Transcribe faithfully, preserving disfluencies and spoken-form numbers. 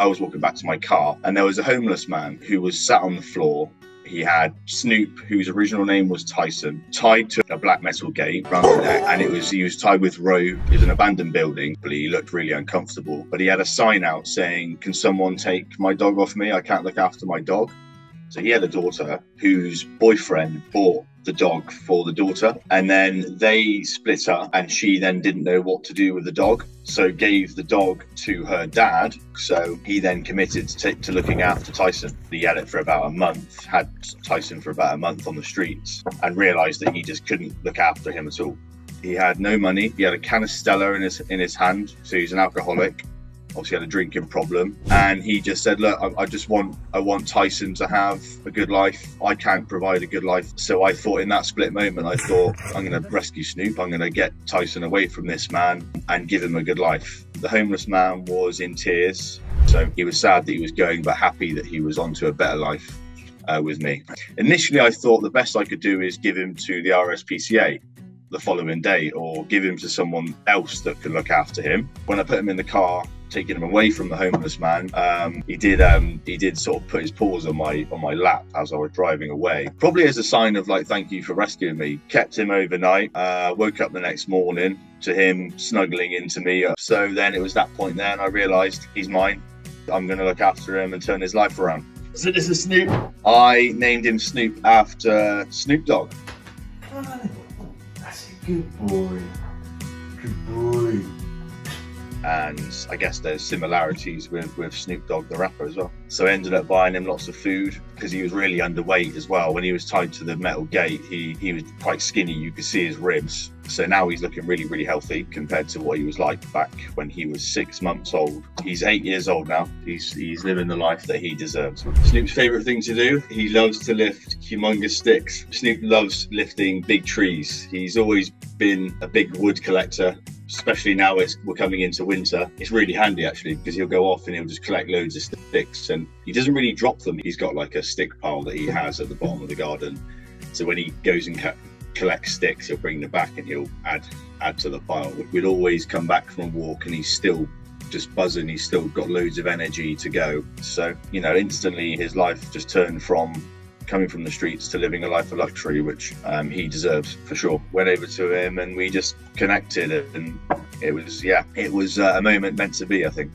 I was walking back to my car, and there was a homeless man who was sat on the floor. He had Snoop, whose original name was Tyson, tied to a black metal gate around the neck, and it was he was tied with rope. It was an abandoned building, but he looked really uncomfortable. But he had a sign out saying, "Can someone take my dog off me? I can't look after my dog." So he had a daughter whose boyfriend bought the dog for the daughter, and then they split up, and she then didn't know what to do with the dog, so gave the dog to her dad. So he then committed to, to looking after Tyson. He had it for about a month, had Tyson for about a month on the streets, and realized that he just couldn't look after him at all. He had no money. He had a can of Stella in his, in his hand, so he's an alcoholic. Obviously had a drinking problem, and he just said, look, I, I just want I want Tyson to have a good life. I can't provide a good life. So I thought in that split moment, I thought, I'm going to rescue Snoop. I'm going to get Tyson away from this man and give him a good life. The homeless man was in tears. So he was sad that he was going, but happy that he was onto a better life uh, with me. Initially, I thought the best I could do is give him to the R S P C A the following day, or give him to someone else that could look after him. When I put him in the car, taking him away from the homeless man, um, he did um, he did sort of put his paws on my on my lap as I was driving away, probably as a sign of like, thank you for rescuing me. Kept him overnight. Uh, woke up the next morning to him snuggling into me. So then it was that point then I realised he's mine. I'm going to look after him and turn his life around. So this is Snoop. I named him Snoop after Snoop Dogg. Oh, that's a good boy. Good boy. And I guess there's similarities with, with Snoop Dogg, the rapper, as well. So I ended up buying him lots of food because he was really underweight as well. When he was tied to the metal gate, he, he was quite skinny. You could see his ribs. So now he's looking really, really healthy compared to what he was like back when he was six months old. He's eight years old now. He's, he's living the life that he deserves. Snoop's favorite thing to do, he loves to lift humongous sticks. Snoop loves lifting big trees. He's always been a big wood collector. Especially now as we're coming into winter, it's really handy actually, because he'll go off and he'll just collect loads of sticks, and he doesn't really drop them. He's got like a stick pile that he has at the bottom of the garden. So when he goes and collects sticks, he'll bring them back and he'll add add to the pile. We'd always come back from a walk and he's still just buzzing. He's still got loads of energy to go. So, you know, instantly his life just turned from coming from the streets to living a life of luxury, which um, he deserves for sure. Went over to him and we just connected, and it was, yeah, it was uh, a moment meant to be, I think.